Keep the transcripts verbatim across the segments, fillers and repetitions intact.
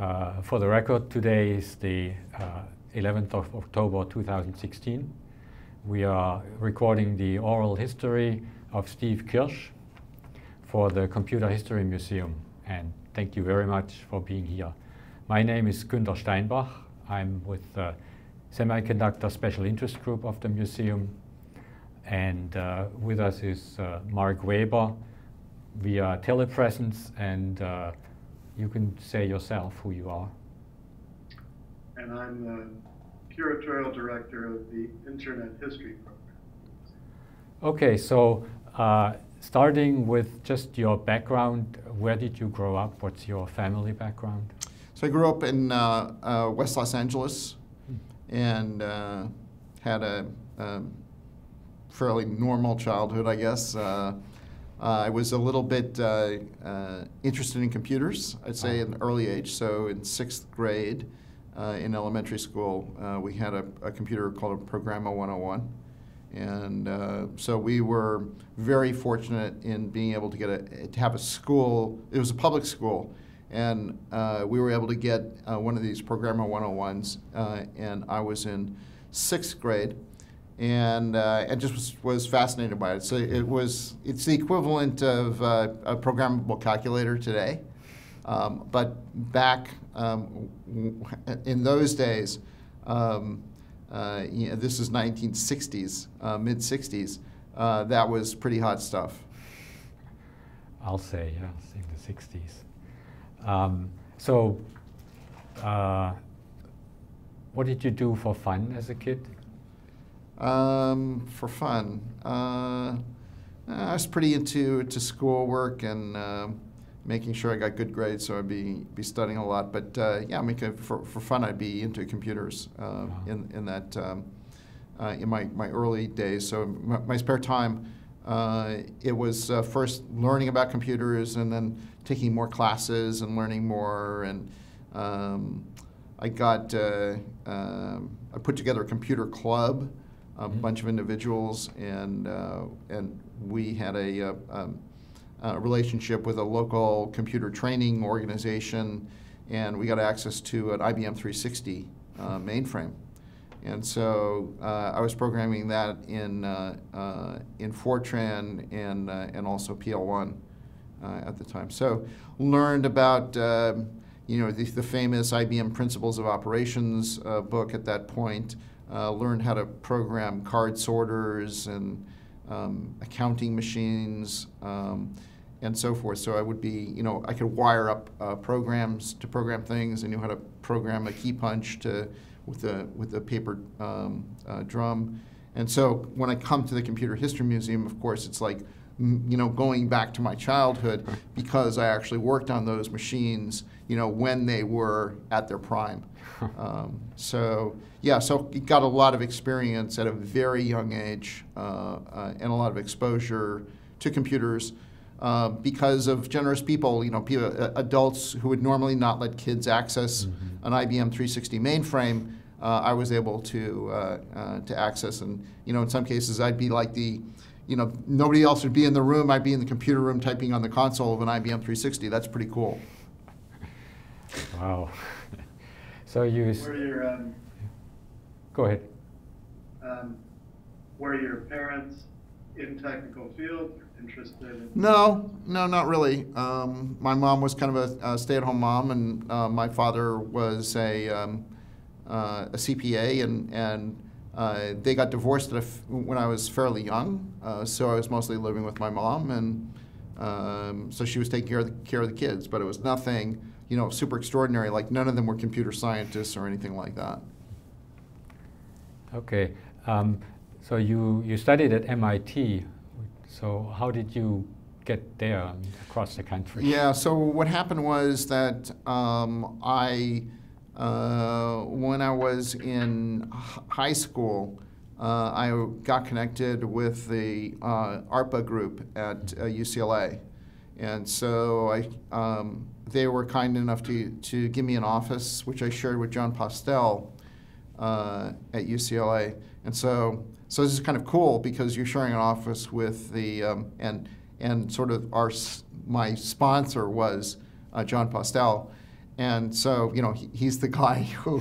Uh, for the record, today is the uh, eleventh of October two thousand sixteen. We are recording the oral history of Steve Kirsch for the Computer History Museum, and thank you very much for being here. My name is Günter Steinbach. I'm with the Semiconductor Special Interest Group of the museum, and uh, with us is uh, Mark Weber via telepresence, and uh, you can say yourself who you are. And I'm the curatorial director of the Internet History Program. Okay, so uh, starting with just your background, where did you grow up? What's your family background? So I grew up in uh, uh, West Los Angeles, mm-hmm. and uh, had a, a fairly normal childhood, I guess. Uh, Uh, I was a little bit uh, uh, interested in computers, I'd say, at an early age. So in sixth grade uh, in elementary school, uh, we had a, a computer called a Programma one oh one. And uh, so we were very fortunate in being able to get a, to have a school. It was a public school. And uh, we were able to get uh, one of these Programma one oh ones. Uh, and I was in sixth grade. And uh, and just was, was fascinated by it. So it was it's the equivalent of uh, a programmable calculator today, um, but back um, in those days, um, uh, you know, this is nineteen sixties, uh, mid sixties. Uh, that was pretty hot stuff. I'll say, yeah, in the sixties. Um, so, uh, what did you do for fun as a kid? Um, for fun, uh, I was pretty into to schoolwork and uh, making sure I got good grades, so I'd be be studying a lot. But uh, yeah, I mean, for for fun, I'd be into computers uh, wow. in in that um, uh, in my my early days. So my, my spare time, uh, it was uh, first learning about computers and then taking more classes and learning more. And um, I got uh, uh, I put together a computer club. A bunch of individuals, and uh, and we had a, a, um, a relationship with a local computer training organization, and we got access to an I B M three sixty uh, mainframe, and so uh, I was programming that in uh, uh, in Fortran and uh, and also P L one uh, at the time. So learned about uh, you know the, the famous I B M Principles of Operations uh, book at that point. Uh, learned how to program card sorters and um, accounting machines um, and so forth. So I would be, you know, I could wire up uh, programs to program things. I knew how to program a key punch to with a with a paper um, uh, drum. And so when I come to the Computer History Museum, of course, it's like, you know, going back to my childhood because I actually worked on those machines, you know, when they were at their prime. Um, so, yeah, so got a lot of experience at a very young age uh, uh, and a lot of exposure to computers uh, because of generous people, you know, people, uh, adults who would normally not let kids access mm-hmm. an I B M three sixty mainframe, uh, I was able to, uh, uh, to access. And, you know, in some cases I'd be like the, you know, nobody else would be in the room. I'd be in the computer room typing on the console of an I B M three sixty. That's pretty cool. Wow. So you were your um, go ahead. Um, were your parents in technical field interested? In no, no, not really. Um, my mom was kind of a, a stay-at-home mom, and uh, my father was a um, uh, a C P A, and and. Uh, they got divorced at a f when I was fairly young, uh, so I was mostly living with my mom, and um, so she was taking care of, the, care of the kids. But it was nothing, you know, super extraordinary. Like none of them were computer scientists or anything like that. Okay, um, so you you studied at M I T. So how did you get there across the country? Yeah. So what happened was that um, I. Uh, when I was in high school, uh, I got connected with the uh, ARPA group at uh, U C L A, and so I, um, they were kind enough to, to give me an office, which I shared with John Postel uh, at U C L A. And so, so this is kind of cool because you're sharing an office with the um, and and sort of our my sponsor was uh, John Postel. And so, you know, he, he's the guy who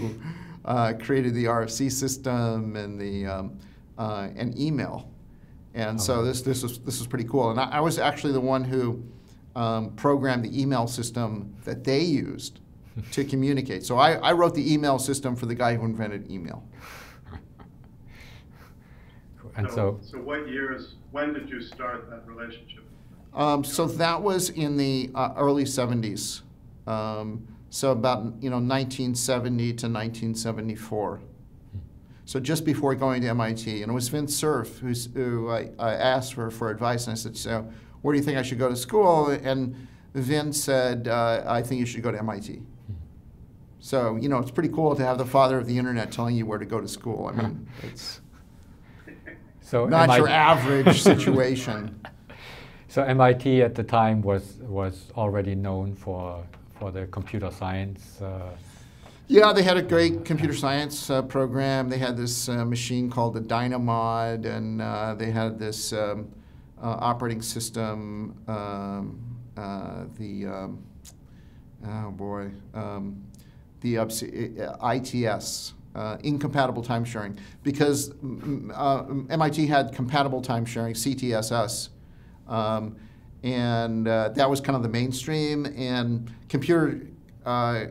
uh, created the R F C system and the um, uh, and email. And okay. so this this was this was pretty cool. And I, I was actually the one who um, programmed the email system that they used to communicate. So I, I wrote the email system for the guy who invented email. And so, so, so what years? When did you start that relationship? Um, so that was in the uh, early seventies. Um, so about you know nineteen seventy to nineteen seventy-four. So just before going to M I T, and it was Vince Cerf who's, who I, I asked for for advice, and I said, "So where do you think I should go to school?" And Vince said, uh, "I think you should go to M I T." So you know it's pretty cool to have the father of the internet telling you where to go to school. I mean, it's so not M I T your average situation. So M I T at the time was was already known for for the computer science. Uh, yeah, they had a great computer science uh, program. They had this uh, machine called the Dynamod, and uh, they had this um, uh, operating system. Um, uh, the um, oh boy, um, the I T S. Uh, incompatible time sharing, because uh, M I T had compatible time sharing, C T S S, um, and uh, that was kind of the mainstream. And computer uh,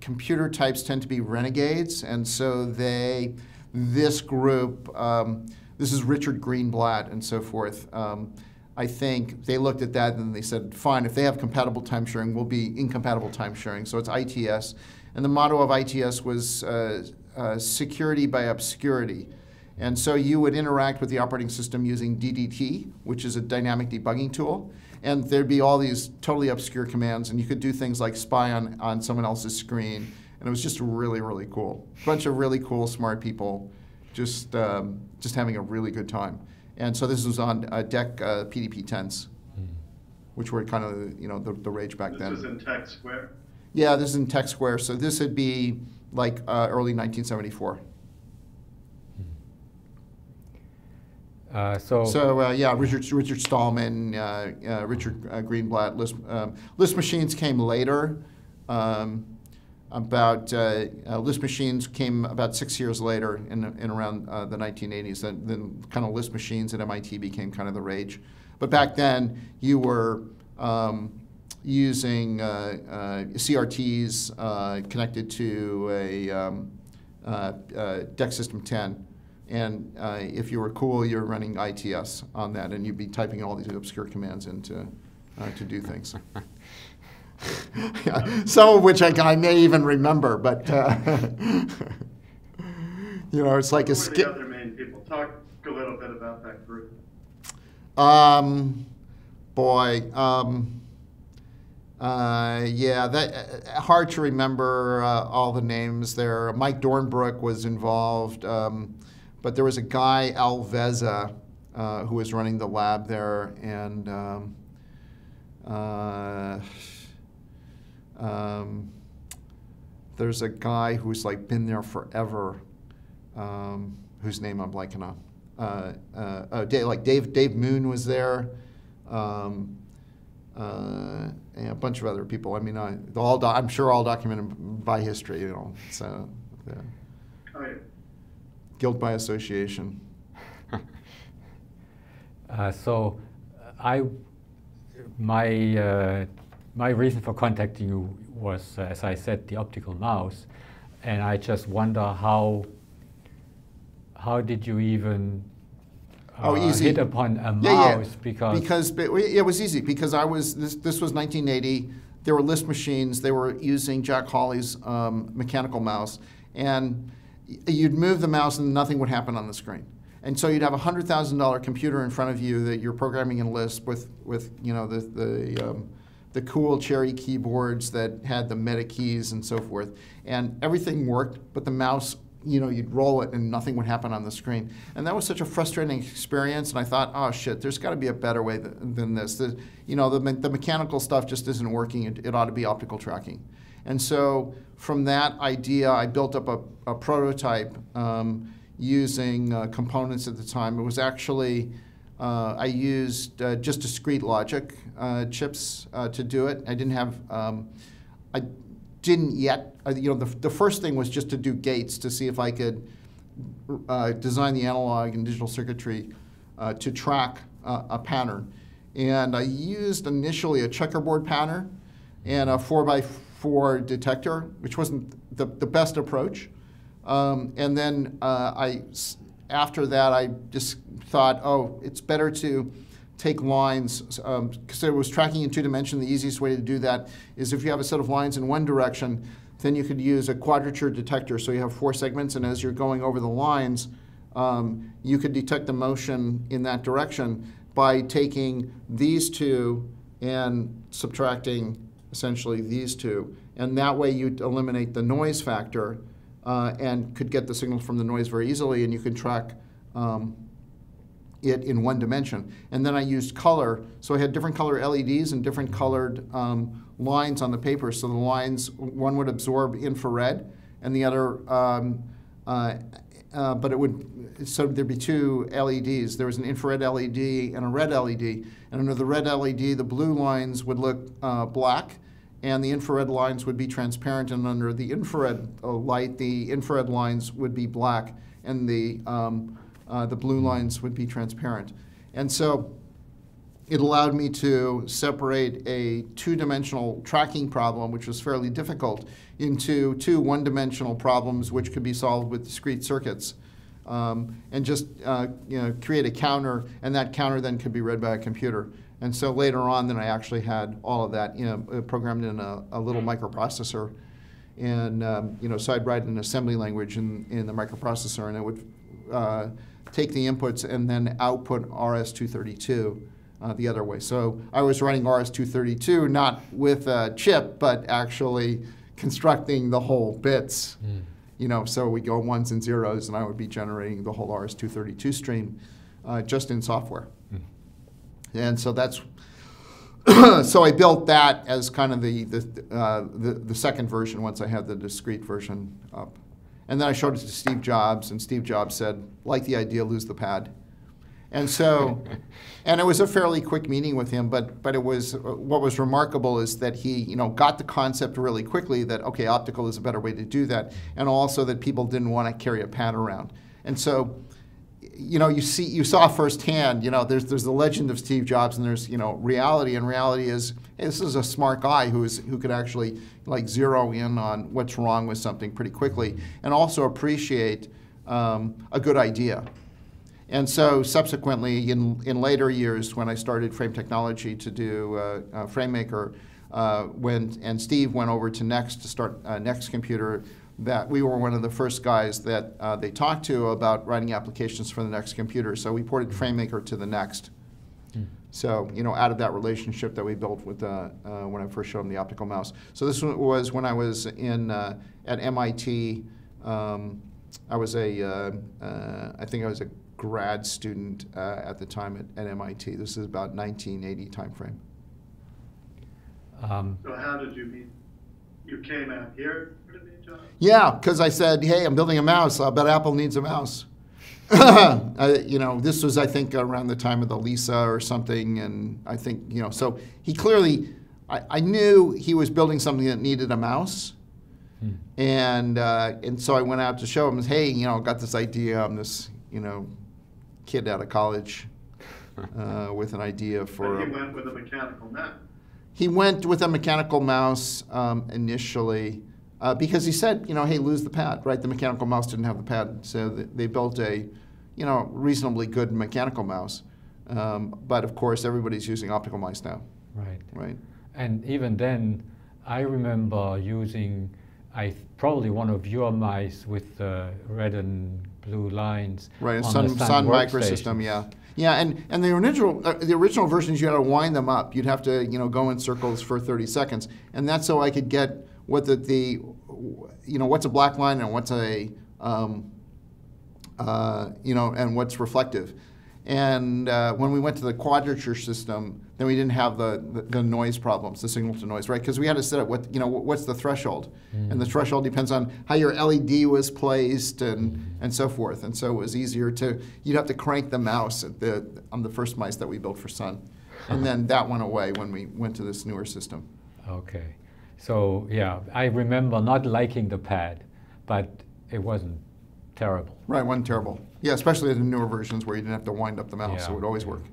computer types tend to be renegades, and so they this group um, this is Richard Greenblatt and so forth. Um, I think they looked at that and they said, fine, if they have compatible time sharing, we'll be incompatible time sharing. So it's I T S, and the motto of I T S was. Uh, Uh, security by obscurity. And so you would interact with the operating system using D D T, which is a dynamic debugging tool. And there'd be all these totally obscure commands, and you could do things like spy on, on someone else's screen. And it was just really, really cool. Bunch of really cool, smart people just, um, just having a really good time. And so this was on uh, DEC uh, P D P tens, mm. which were kind of you know, the, the rage back this then. This is in Tech Square? Yeah, this is in Tech Square. So this would be like uh, early nineteen seventy-four. Uh, so, so uh, yeah, Richard, Richard Stallman, uh, uh, Richard uh, Greenblatt, Lisp, um, Lisp machines came later. Um, about uh, uh, Lisp machines came about six years later, in, in around uh, the nineteen eighties. Then, then kind of Lisp machines at M I T became kind of the rage. But back then, you were um, using uh, uh, C R Ts uh, connected to a um, uh, uh, DEC System ten. And uh, if you were cool, you're running I T S on that, and you'd be typing all these obscure commands in to, uh, to do things. Yeah. Some of which I, I may even remember, but uh, you know, it's like a skip. Who were the other main people? Talk a little bit about that group. Um, boy. Um, Uh, yeah, that uh, hard to remember uh, all the names there. Mike Dornbrook was involved, um, but there was a guy, Alveza, uh, who was running the lab there, and um, uh, um, there's a guy who's like been there forever, um, whose name I'm blanking on. Uh, uh, oh, Dave, like Dave, Dave Moon was there. Um, Uh, and a bunch of other people. I mean, I, all do, I'm sure all documented by history, you know. So, yeah. Oh, yeah. Guilt by association. uh, so, I, my, uh, my reason for contacting you was, uh, as I said, the optical mouse, and I just wonder how, how did you even Uh, oh, easy. Hit upon a mouse yeah, yeah. because because it was easy because I was this this was nineteen eighty. There were Lisp machines. They were using Jack Hawley's um, mechanical mouse, and you'd move the mouse and nothing would happen on the screen. And so you'd have a hundred thousand dollar computer in front of you that you're programming in Lisp with with you know the the um, the cool Cherry keyboards that had the meta keys and so forth, and everything worked, but the mouse. You know, you'd roll it and nothing would happen on the screen. And that was such a frustrating experience, and I thought, oh, shit, there's got to be a better way th than this. The, you know, the, me the mechanical stuff just isn't working. It, it ought to be optical tracking. And so from that idea, I built up a, a prototype um, using uh, components at the time. It was actually, uh, I used uh, just discrete logic uh, chips uh, to do it. I didn't have, um, I didn't yet, you know, the, the first thing was just to do gates to see if I could uh, design the analog and digital circuitry uh, to track uh, a pattern. And I used initially a checkerboard pattern and a four by four detector, which wasn't the, the best approach. Um, and then uh, I, after that, I just thought, oh, it's better to take lines, because um, it was tracking in two dimensions. The easiest way to do that is if you have a set of lines in one direction, then you could use a quadrature detector. So you have four segments, and as you're going over the lines, um, you could detect the motion in that direction by taking these two and subtracting essentially these two. And that way you eliminate the noise factor uh, and could get the signal from the noise very easily, and you can track um, it in one dimension. And then I used color. So I had different color L E Ds and different colored um, lines on the paper. So the lines, one would absorb infrared, and the other, um, uh, uh, but it would, so there'd be two L E Ds. There was an infrared L E D and a red L E D. And under the red L E D, the blue lines would look uh, black, and the infrared lines would be transparent. And under the infrared uh, light, the infrared lines would be black, and the um, Uh, the blue lines would be transparent. And so it allowed me to separate a two-dimensional tracking problem, which was fairly difficult, into two one-dimensional problems which could be solved with discrete circuits, um, and just uh, you know, create a counter, and that counter then could be read by a computer. And so later on, then I actually had all of that, you know, programmed in a, a little microprocessor, and um, you know, so I'd write an assembly language in, in the microprocessor, and it would uh, take the inputs and then output R S two thirty-two uh, the other way. So I was running R S two thirty-two not with a chip, but actually constructing the whole bits. Mm. You know, so we go ones and zeros, and I would be generating the whole R S two thirty-two stream uh, just in software. Mm. And so that's so I built that as kind of the the, uh, the the second version once I had the discrete version up. And then I showed it to Steve Jobs, and Steve Jobs said, like the idea, lose the pad. And so, and it was a fairly quick meeting with him, but, but it was, what was remarkable is that he, you know, got the concept really quickly that, okay, optical is a better way to do that, and also that people didn't want to carry a pad around. And so, you know, you see, you saw firsthand, you know, there's, there's the legend of Steve Jobs, and there's, you know, reality, and reality is, hey, this is a smart guy who is, who could actually, like, zero in on what's wrong with something pretty quickly, and also appreciate um, a good idea. And so, subsequently, in, in later years, when I started Frame Technology to do uh, uh, FrameMaker, uh, when, and Steve went over to Next to start uh, Next Computer, that we were one of the first guys that uh, they talked to about writing applications for the Next Computer. So we ported FrameMaker to the Next. Mm. So, you know, out of that relationship that we built with uh, uh, when I first showed them the optical mouse. So this was when I was in uh, at M I T. Um, I was a, uh, uh, I think I was a grad student uh, at the time at, at M I T. This is about nineteen eighty timeframe. Um, so how did you meet? You came out here. Yeah, because I said, hey, I'm building a mouse. I bet Apple needs a mouse. I, you know, this was, I think, around the time of the Lisa or something. And I think, you know, so he clearly, I, I knew he was building something that needed a mouse. Hmm. And uh, and so I went out to show him, hey, you know, got this idea. I'm this, you know, kid out of college uh, with an idea for. But he went with a mechanical mouse. He went with a mechanical mouse um, initially. Uh, because he said, you know, hey, lose the pad, right? The mechanical mouse didn't have the pad, so th they built a, you know, reasonably good mechanical mouse. Um, but of course, everybody's using optical mice now. Right. Right. And even then, I remember using, I probably one of your mice with the red and blue lines. Right. On Sun, the Sun, Sun Microsystem, yeah, yeah. And and the original uh, the original versions, you had to wind them up. You'd have to, you know, go in circles for thirty seconds, and that's so I could get. What the, the, you know, what's a black line and what's a, um, uh, you know, and what's reflective. And uh, when we went to the quadrature system, then we didn't have the, the, the noise problems, the signal to noise, right? Because we had to set up what, you know, what's the threshold. Mm. And the threshold depends on how your L E D was placed and, mm. and so forth. And so it was easier to, you'd have to crank the mouse at the, on the first mice that we built for Sun. And then that went away when we went to this newer system. Okay. So yeah, I remember not liking the pad, but it wasn't terrible. Right, wasn't terrible. Yeah, especially in the newer versions where you didn't have to wind up the mouse, yeah. So it would always work.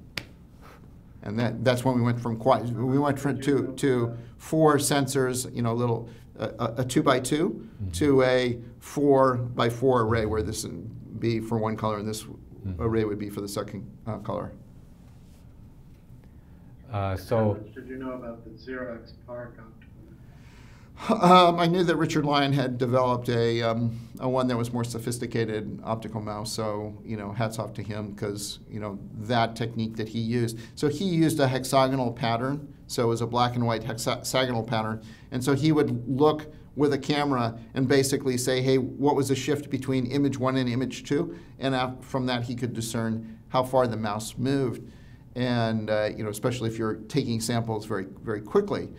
And that, that's when we went from quite, we went from to, to four sensors, you know, little, uh, a two by two, mm-hmm. to a four by four array where this would be for one color and this mm-hmm. array would be for the second uh, color. Uh, so, how much did you know about the Xerox PARC? Um, I knew that Richard Lyon had developed a, um, a one that was more sophisticated optical mouse, so, you know, hats off to him because, you know, that technique that he used. So he used a hexagonal pattern, so it was a black and white hexagonal pattern, and so he would look with a camera and basically say, hey, what was the shift between image one and image two? And from that he could discern how far the mouse moved, and, uh, you know, especially if you're taking samples very, very quickly.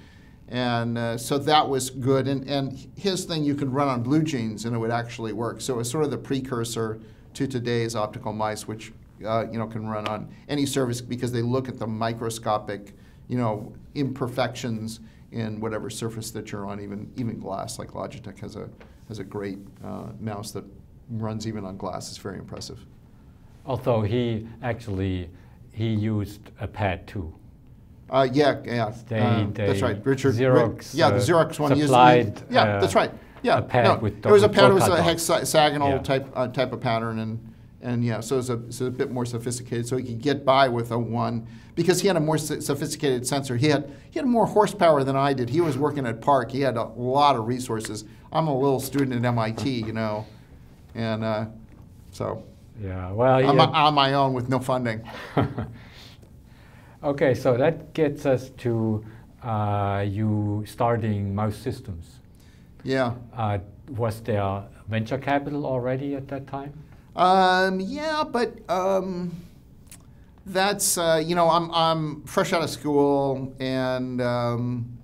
And uh, so that was good. And, and his thing you could run on BlueJeans and it would actually work. So it was sort of the precursor to today's optical mice, which uh, you know, can run on any service because they look at the microscopic, you know, imperfections in whatever surface that you're on, even even glass. Like Logitech has a has a great uh, mouse that runs even on glass. It's very impressive. Although he actually he used a pad too. Uh, yeah, yeah, they, uh, they that's right. Richard, Xerox, yeah, the Xerox one supplied, used. Yeah, uh, that's right. Yeah, a pad no, with it was a pad. It was a hexagonal yeah. type uh, type of pattern, and and yeah, so it was a, so it was a bit more sophisticated. So he could get by with a one because he had a more sophisticated sensor. He had he had more horsepower than I did. He was working at PARC. He had a lot of resources. I'm a little student at M I T, you know, and uh, so yeah, well, I'm yeah. on my own with no funding. Okay, so that gets us to uh, you starting Mouse Systems. Yeah. Uh, was there venture capital already at that time? Um, yeah, but um, that's uh, you know I'm I'm fresh out of school, and um,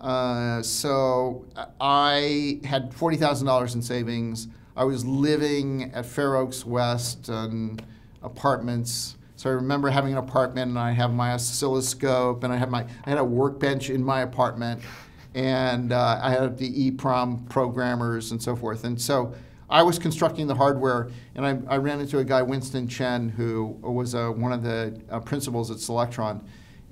uh, so I had forty thousand dollars in savings. I was living at Fair Oaks West and apartments. So I remember having an apartment, and I have my oscilloscope, and I had my I had a workbench in my apartment, and uh, I had the EEPROM programmers and so forth. And so I was constructing the hardware, and I, I ran into a guy, Winston Chen, who was uh, one of the uh, principals at Selectron,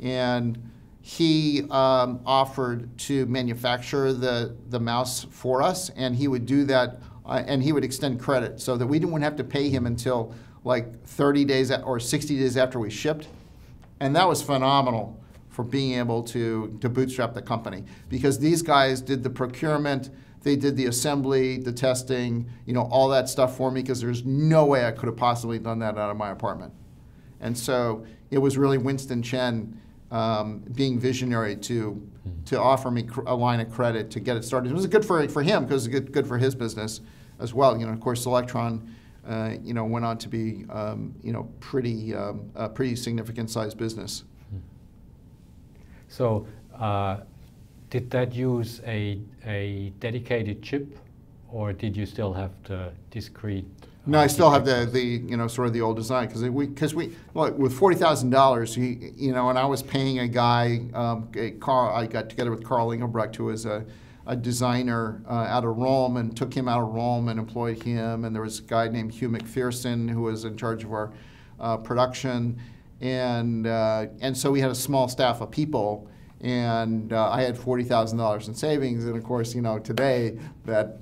and he um, offered to manufacture the the mouse for us, and he would do that, uh, and he would extend credit so that we didn't have to pay him until like thirty days or sixty days after we shipped. And that was phenomenal for being able to, to bootstrap the company, because these guys did the procurement, they did the assembly, the testing, you know, all that stuff for me, because there's no way I could have possibly done that out of my apartment. And so it was really Winston Chen um, being visionary to, to offer me a line of credit to get it started. It was good for, for him, because it was good, good for his business as well. You know, of course, Selectron Uh, you know, went on to be, um, you know, pretty, um, a pretty significant-sized business. So, uh, did that use a a dedicated chip, or did you still have the discrete? No, I still have the the you know sort of the old design, because we because we well, with forty thousand dollars, you know, and I was paying a guy, um, a Carl. I got together with Carl Engelbrecht, who was a a designer uh, out of ROLM, and took him out of ROLM and employed him. And there was a guy named Hugh McPherson who was in charge of our uh, production. And, uh, and so we had a small staff of people. And uh, I had forty thousand dollars in savings. And of course, you know, today that,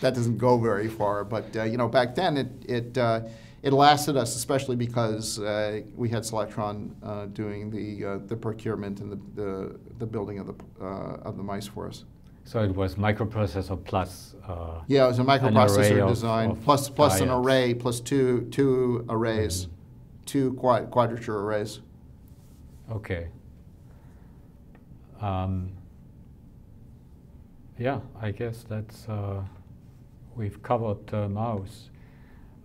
that doesn't go very far. But uh, you know, back then it, it, uh, it lasted us, especially because uh, we had Selectron uh, doing the, uh, the procurement and the, the, the building of the, uh, of the mice for us. So it was microprocessor plus. Uh, yeah, it was a microprocessor design of, of plus plus an array plus two two arrays, mm-hmm. two quad, quadrature arrays. Okay. Um, yeah, I guess that's uh, we've covered uh, mouse.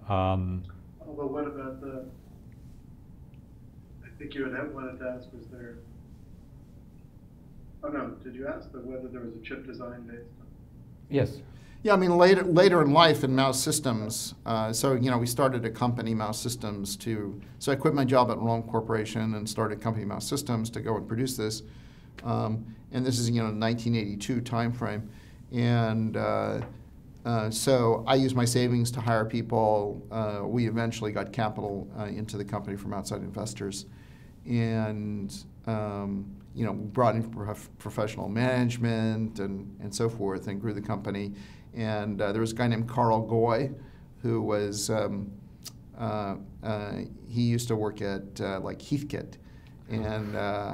Um, oh, but what about the? I think you had one of that was there. Oh, no, did you ask that whether there was a chip design based on? Yes. Yeah, I mean, later, later in life in Mouse Systems, uh, so, you know, we started a company, Mouse Systems, to, so I quit my job at ROLM Corporation and started a company, Mouse Systems, to go and produce this. Um, and this is, you know, nineteen eighty-two timeframe. And uh, uh, so I used my savings to hire people. Uh, we eventually got capital uh, into the company from outside investors. And, um, you know, brought in prof professional management and, and so forth, and grew the company. And uh, there was a guy named Carl Goy who was, um, uh, uh, he used to work at uh, like Heathkit. And uh,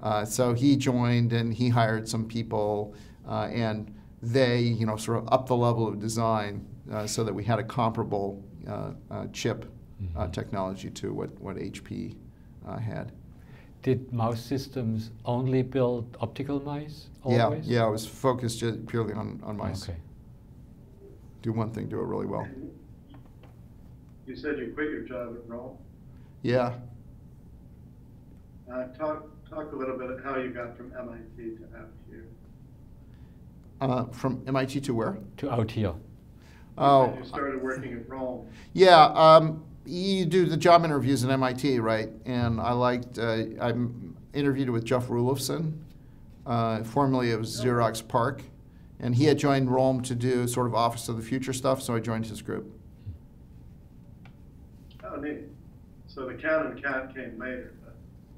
uh, so he joined and he hired some people uh, and they, you know, sort of upped the level of design uh, so that we had a comparable uh, uh, chip uh, mm-hmm. technology to what, what H P uh, had. Did Mouse Systems only build optical mice always? Yeah, yeah, I was focused just purely on, on mice. Okay. Do one thing, do it really well. You said you quit your job at ROLM? Yeah. Uh, talk, talk a little bit about how you got from M I T to out here. Uh, from M I T to where? To out here. Oh. You started working at ROLM. Yeah. Um, you do the job interviews at M I T, right? And I liked, uh, I interviewed with Jeff Rulofson, uh, formerly of Xerox PARC. And he had joined ROLM to do sort of Office of the Future stuff, so I joined his group. Oh, neat. So the cat and cat came later, but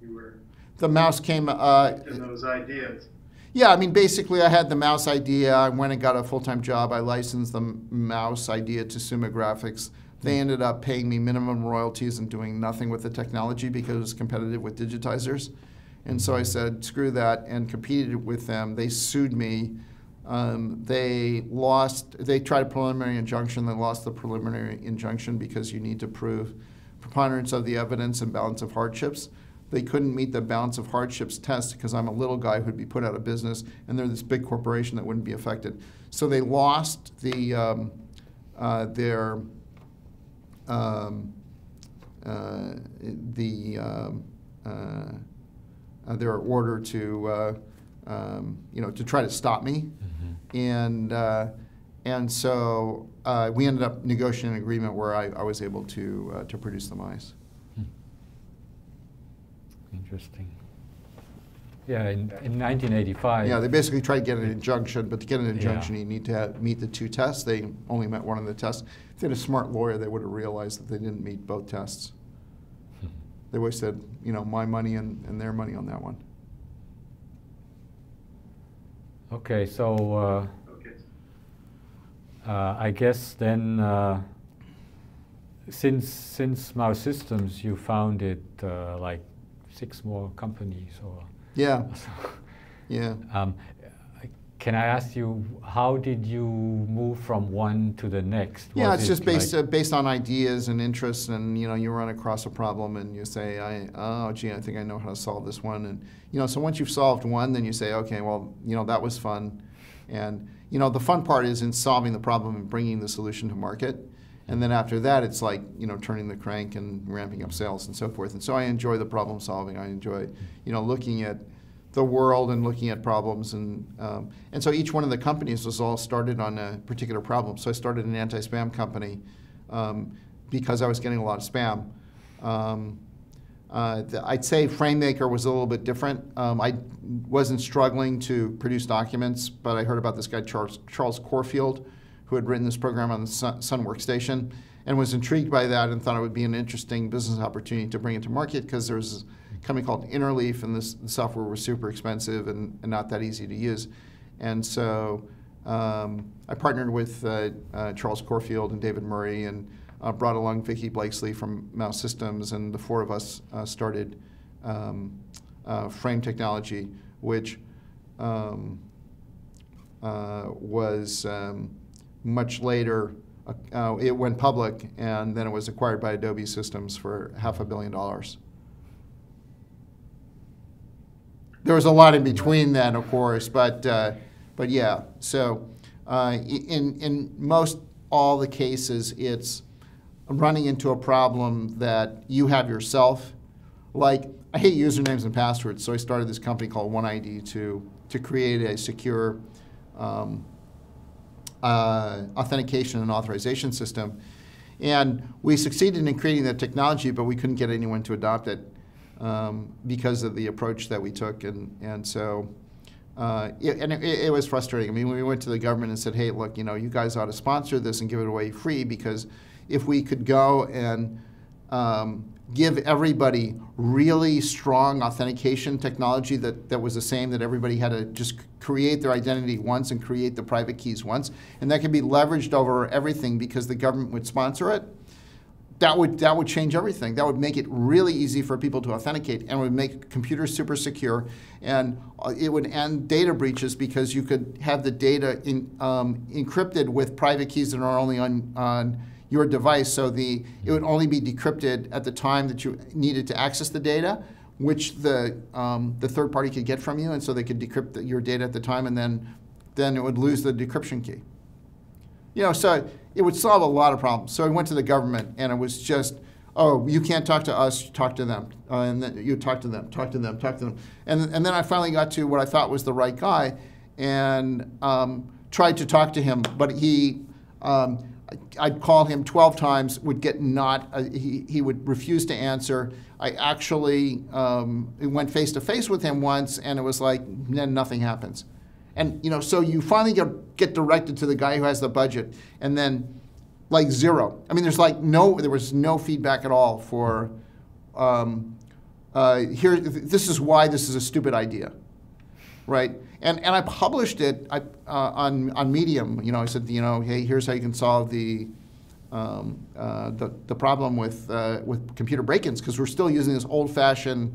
you were... The mouse came... Uh, in those ideas. Yeah, I mean, basically I had the mouse idea. I went and got a full-time job. I licensed the mouse idea to Sumo Graphics. They ended up paying me minimum royalties and doing nothing with the technology because it was competitive with digitizers. And so I said, screw that, and competed with them. They sued me. Um, they lost, they tried a preliminary injunction. They lost the preliminary injunction because you need to prove preponderance of the evidence and balance of hardships. They couldn't meet the balance of hardships test because I'm a little guy who'd be put out of business, and they're this big corporation that wouldn't be affected. So they lost the, um, uh, their... Um, uh, the um, uh, uh, their order to uh, um, you know, to try to stop me, mm-hmm. and uh, and so uh, we ended up negotiating an agreement where I, I was able to uh, to produce the mice. Hmm. Interesting. Yeah, in, in nineteen eighty-five. Yeah, they basically tried to get an injunction, but to get an injunction, yeah. you need to have, meet the two tests. They only met one of the tests. If they had a smart lawyer, they would have realized that they didn't meet both tests. Hmm. They wasted, you know, my money and, and their money on that one. Okay, so uh, okay. Uh, I guess then, uh, since since Mouse Systems, you founded uh, like six more companies or. Yeah, yeah. Um, can I ask you, how did you move from one to the next? Was yeah, it's it just based like uh, based on ideas and interests, and you know, you run across a problem, and you say, I, oh, gee, I think I know how to solve this one, and you know, so once you've solved one, then you say, okay, well, you know, that was fun, and you know, the fun part is in solving the problem and bringing the solution to market, and then after that, it's like, you know, turning the crank and ramping up sales and so forth. And so I enjoy the problem solving. I enjoy, you know, looking at the world and looking at problems. And um, and so each one of the companies was all started on a particular problem. So I started an anti-spam company um, because I was getting a lot of spam. Um, uh, the, I'd say FrameMaker was a little bit different. Um, I wasn't struggling to produce documents, but I heard about this guy, Charles, Charles Corfield, who had written this program on the Sun, Sun Workstation, and was intrigued by that and thought it would be an interesting business opportunity to bring it to market because there was a company called Interleaf, and this, the software was super expensive and, and not that easy to use. And so um, I partnered with uh, uh, Charles Corfield and David Murray, and uh, brought along Vicky Blakesley from Mouse Systems, and the four of us uh, started um, uh, Frame Technology, which um, uh, was um, much later, uh, it went public, and then it was acquired by Adobe Systems for half a billion dollars. There was a lot in between then, of course, but uh, but yeah. So uh, in in most all the cases, it's running into a problem that you have yourself. Like, I hate usernames and passwords, so I started this company called one I D to to create a secure Um, Uh, authentication and authorization system. And we succeeded in creating that technology, but we couldn't get anyone to adopt it. um, because of the approach that we took. And, and so uh, it, and it, it was frustrating. I mean, we went to the government and said, hey, look, you know, you guys ought to sponsor this and give it away free, because if we could go and um, give everybody really strong authentication technology that, that was the same, that everybody had to just create their identity once and create the private keys once, and that could be leveraged over everything because the government would sponsor it, that would, that would change everything. That would make it really easy for people to authenticate, and would make computers super secure, and it would end data breaches because you could have the data in, um, encrypted with private keys that are only on, on your device, so the, it would only be decrypted at the time that you needed to access the data, which the, um, the third party could get from you, and so they could decrypt the, your data at the time, and then, then it would lose the decryption key. You know, so it would solve a lot of problems. So I went to the government, and it was just, oh, you can't talk to us, talk to them. Uh, and then you talk to them, talk to them, talk to them. And, and then I finally got to what I thought was the right guy, and um, tried to talk to him, but he, um, I'd call him twelve times, would get not, uh, he, he would refuse to answer. I actually um, went face to face with him once, and it was like, then nothing happens. And you know, so you finally get, get directed to the guy who has the budget, and then like zero. I mean, there's like no, there was no feedback at all for, um, uh, here, this is why this is a stupid idea, right? And, and I published it I, uh, on, on Medium. You know, I said, you know, hey, here's how you can solve the, um, uh, the, the problem with, uh, with computer break-ins, because we're still using this old-fashioned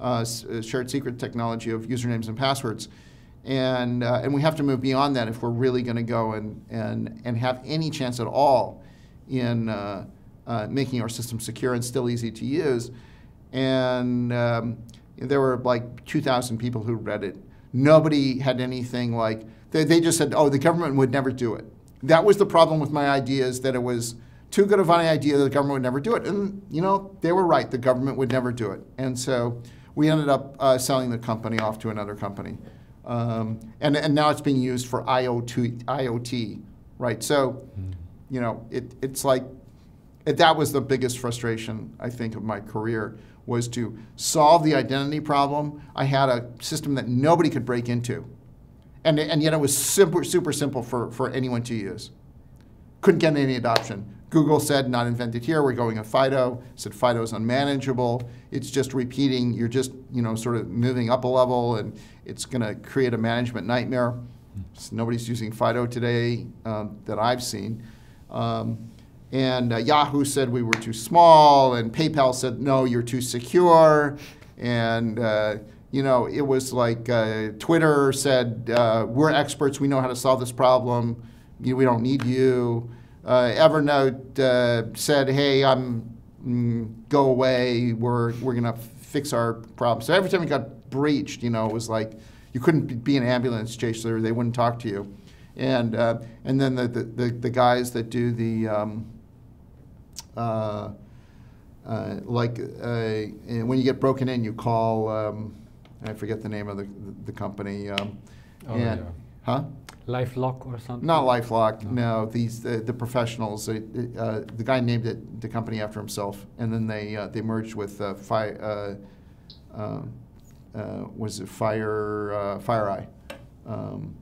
uh, shared secret technology of usernames and passwords. And, uh, and we have to move beyond that if we're really going to go and, and, and have any chance at all in uh, uh, making our system secure and still easy to use. And um, there were like two thousand people who read it. Nobody had anything like, they, they just said, oh, the government would never do it. That was the problem with my ideas, that it was too good of an idea that the government would never do it. And, you know, they were right. The government would never do it. And so we ended up uh, selling the company off to another company. Um, and, and now it's being used for I O T, I O T, right? So, you know, it, it's like, it, that was the biggest frustration, I think, of my career, was to solve the identity problem. I had a system that nobody could break into. And, and yet it was super, super simple for, for anyone to use. Couldn't get any adoption. Google said, not invented here, we're going with FIDO. Said FIDO is unmanageable. It's just repeating, you're just, you know, sort of moving up a level, and it's gonna create a management nightmare. So nobody's using FIDO today um, that I've seen. Um, And uh, Yahoo said we were too small, and PayPal said, no, you're too secure. And uh, you know, it was like uh, Twitter said, uh, we're experts, we know how to solve this problem, you, we don't need you. Uh, Evernote uh, said, hey, I'm, mm, go away, we're, we're gonna fix our problem. So every time it got breached, you know, it was like, you couldn't be an ambulance chaser, they wouldn't talk to you. And, uh, and then the, the, the guys that do the, um, Uh, uh, like uh, when you get broken in, you call, um, I forget the name of the, the company. Um, oh, and, yeah. Huh? LifeLock or something? Not LifeLock, no. no these, uh, the professionals, uh, uh, the guy named it, the company after himself, and then they, uh, they merged with, uh, fi uh, uh, uh, was it Fire, uh, FireEye? Um,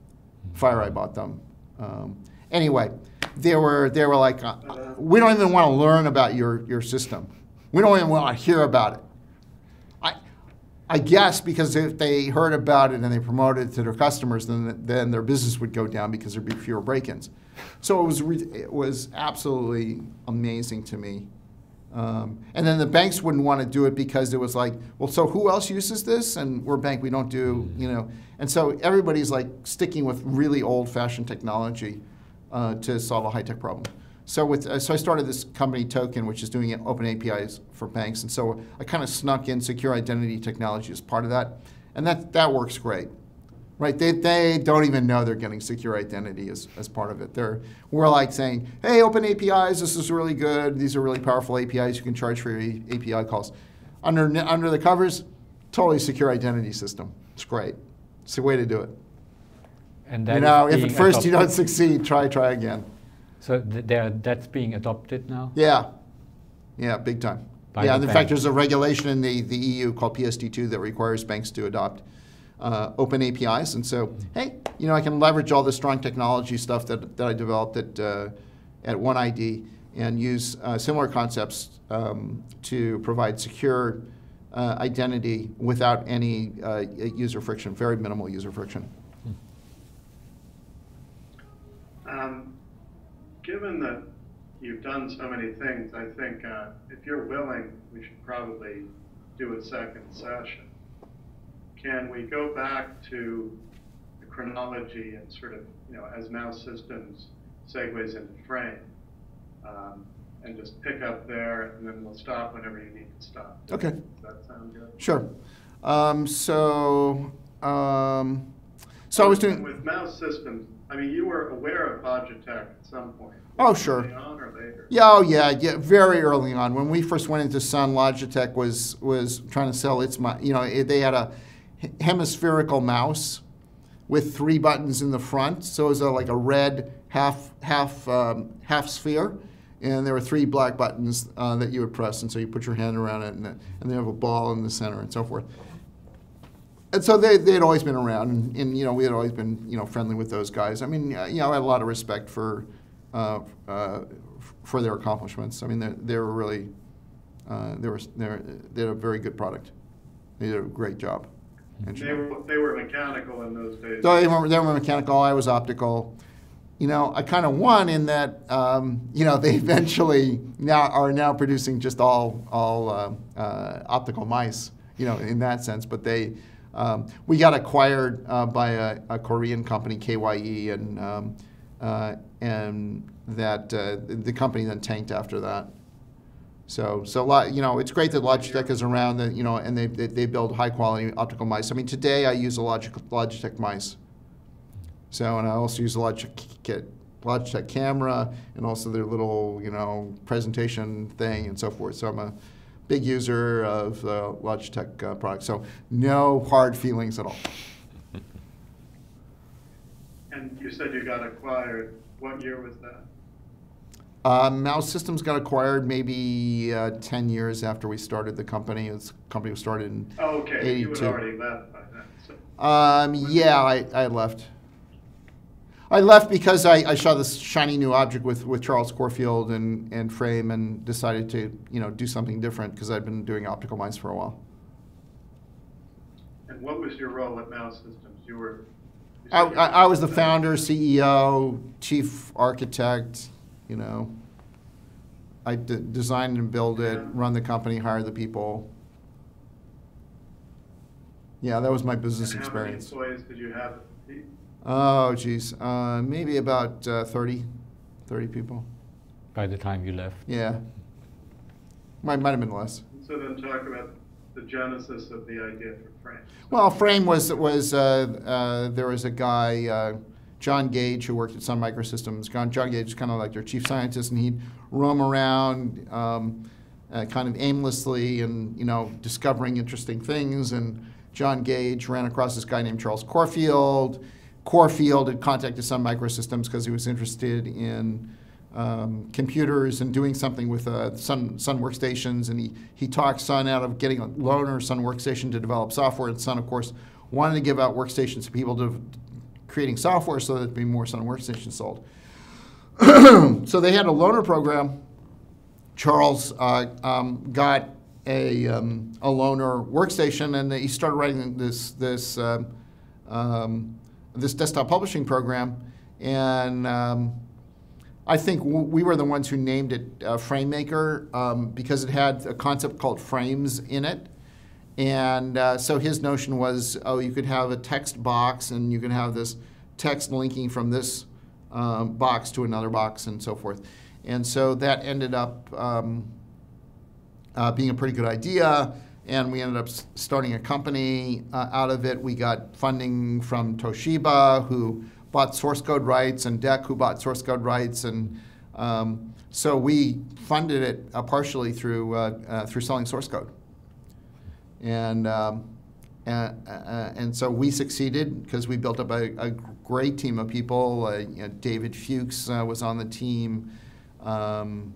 FireEye bought them. Um, anyway. They were, they were like, uh, we don't even want to learn about your, your system. We don't even want to hear about it. I, I guess because if they heard about it and they promoted it to their customers, then, then their business would go down because there'd be fewer break-ins. So it was, re it was absolutely amazing to me. Um, and then the banks wouldn't want to do it because it was like, well, so who else uses this? And we're a bank, we don't do, you know. And so everybody's like sticking with really old-fashioned technology. Uh, to solve a high-tech problem. So, with, uh, so I started this company, Token, which is doing open A P Is for banks. And so I kind of snuck in secure identity technology as part of that. And that, that works great, right? They, they don't even know they're getting secure identity as, as part of it. They're, we're like saying, hey, open A P Is, this is really good. These are really powerful A P Is. You can charge for your A P I calls. Under, under the covers, totally secure identity system. It's great. It's the way to do it. And that, you know, if at first adopted. You don't succeed, try, try again. So th there, that's being adopted now? Yeah. Yeah, big time. by yeah, the in fact, there's a regulation in the, the E U called P S D two that requires banks to adopt uh, open A P Is. And so, hey, you know, I can leverage all the strong technology stuff that, that I developed at, uh, at one I D and use uh, similar concepts um, to provide secure uh, identity without any uh, user friction, very minimal user friction. Um, given that you've done so many things, I think uh, if you're willing, we should probably do a second session. Can we go back to the chronology and sort of, you know, as Mouse Systems segues into Frame, um, and just pick up there, and then we'll stop whenever you need to stop. Okay. Does that sound good? Sure. Um, so, um, so I was doing with Mouse Systems. I mean, you were aware of Logitech at some point. Oh, sure. Early on or later? Yeah, oh, yeah, yeah, very early on. When we first went into Sun, Logitech was was trying to sell its, you know, it, they had a hemispherical mouse with three buttons in the front, so it was a, like a red half half um, half sphere, and there were three black buttons uh, that you would press, and so you put your hand around it, and and then you have a ball in the center, and so forth. And so they they had always been around, and, and you know we had always been you know friendly with those guys. I mean, you know, I had a lot of respect for uh, uh, for their accomplishments. I mean, they they were really uh, they were they were, they had a very good product. They did a great job. They were they were mechanical in those days. So they were they were mechanical. I was optical. You know, I kind of won in that um, you know they eventually now are now producing just all all uh, uh, optical mice. You know, in that sense, but they. Um, we got acquired uh, by a, a Korean company, K Y E, and um, uh, and that uh, the company then tanked after that. So so you know it's great that Logitech is around, and, you know, and they, they they build high quality optical mice. I mean, today I use a Logitech mice. So and I also use a Logitech Logitech camera, and also their little you know presentation thing and so forth. So I'm a big user of uh, Logitech uh, products, so no hard feelings at all. And you said you got acquired. What year was that? Uh, Mouse Systems got acquired maybe uh, ten years after we started the company. The company was started in oh, okay. eighty-two. You had already left by then. So. Um, yeah, I, I left. I left because I, I saw this shiny new object with, with Charles Corfield and, and Frame, and decided to you know do something different because I'd been doing optical mice for a while. And what was your role at Mouse Systems? You were. You I, I, I was the founder, C E O, chief architect. You know, I d designed and built it, yeah. Run the company, hire the people. Yeah, that was my business and how experience. How many employees did you have? Oh, geez. Uh, maybe about uh, thirty people. By the time you left? Yeah. Might, might have been less. So then talk about the genesis of the idea for Frame. Well, Frame was, was uh, uh, there was a guy, uh, John Gage, who worked at Sun Microsystems. John, John Gage was kind of like their chief scientist, and he'd roam around um, uh, kind of aimlessly and, you know, discovering interesting things. And John Gage ran across this guy named Charles Corfield. Corfield had contacted Sun Microsystems because he was interested in um, computers and doing something with uh, Sun, Sun Workstations, and he, he talked Sun out of getting a loaner Sun Workstation to develop software, and Sun, of course, wanted to give out workstations to people to creating software so that there'd be more Sun Workstations sold. So they had a loaner program. Charles uh, um, got a, um, a loaner workstation, and he started writing this, this uh, um, this desktop publishing program, and um, I think w we were the ones who named it uh, FrameMaker um, because it had a concept called frames in it, and uh, so his notion was, oh, you could have a text box, and you can have this text linking from this um, box to another box, and so forth, and so that ended up um, uh, being a pretty good idea. And we ended up starting a company uh, out of it. We got funding from Toshiba, who bought source code rights, and D E C, who bought source code rights. And um, so we funded it uh, partially through, uh, uh, through selling source code. And, um, and, uh, and so we succeeded because we built up a, a great team of people. Uh, you know, David Fuchs uh, was on the team. Um,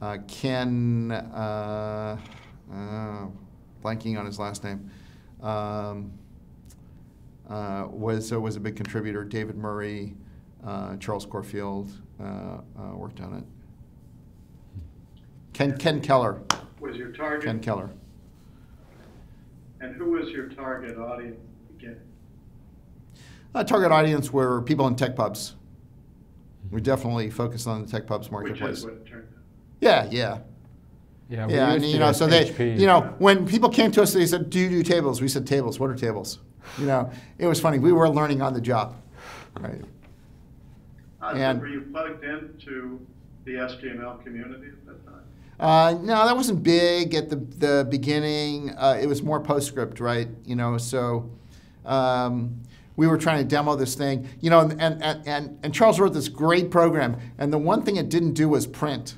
uh, Ken, uh, uh, blanking on his last name, um, uh, was, uh, was a big contributor. David Murray, uh, Charles Corfield uh, uh, worked on it. Ken, Ken Keller. Was your target? Ken Keller. And who was your target audience again? Uh, target audience were people in tech pubs. We definitely focused on the tech pubs marketplace. Which is what it turned out. Yeah, yeah. Yeah, we yeah and, you know, so H P. They, you know, when people came to us, they said, do you do tables? We said, tables, what are tables? You know, it was funny. We were learning on the job, right? Uh, and, were you plugged into the S G M L community at that time? Uh, no, that wasn't big at the, the beginning. Uh, it was more PostScript, right? You know, so um, we were trying to demo this thing. You know, and, and, and, and Charles wrote this great program, and the one thing it didn't do was print.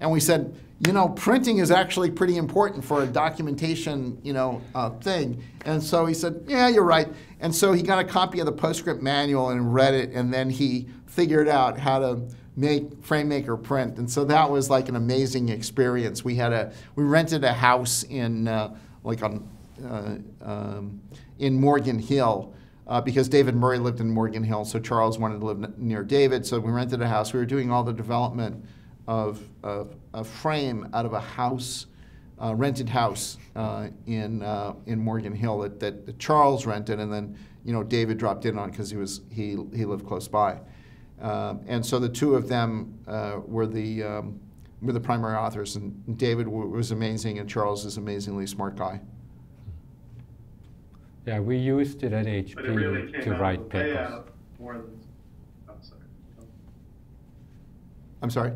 And we said, you know, printing is actually pretty important for a documentation, you know, uh, thing. And so he said, yeah, you're right. And so he got a copy of the PostScript manual and read it, and then he figured out how to make FrameMaker print. And so that was like an amazing experience. We had a, we rented a house in, uh, like on, uh, um, in Morgan Hill. Uh, because David Murray lived in Morgan Hill, so Charles wanted to live near David, so we rented a house. We were doing all the development of a Frame out of a house, uh, rented house uh, in uh, in Morgan Hill that, that Charles rented, and then you know David dropped in on because he was he he lived close by, uh, and so the two of them uh, were the um, were the primary authors, and David w was amazing, and Charles is an amazingly smart guy. Yeah, we used it at H P it really to write papers. More than, I'm sorry. Oh. I'm sorry?